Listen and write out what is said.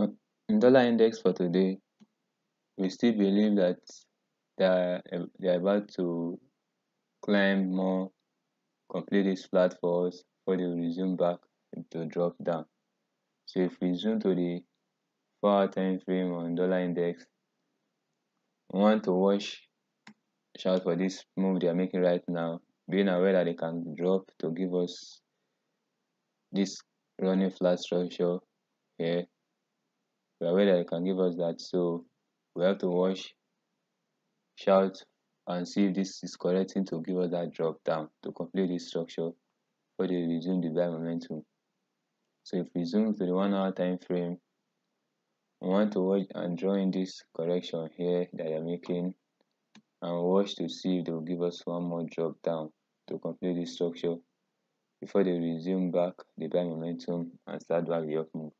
On dollar index for today, we still believe that they are about to climb more, complete this flat for us before they will resume back to drop down. So if we zoom to the 4-hour time frame on dollar index, we want to watch out for this move they are making right now, being aware that they can drop to give us this running flat structure here. We are aware that it can give us that, so we have to watch, shout, and see if this is correcting to give us that drop down to complete this structure before they resume the buy momentum. So if we zoom to the 1-hour time frame, we want to watch and draw in this correction here that they are making, and watch to see if they will give us one more drop down to complete this structure before they resume back the buy momentum and start back the up move.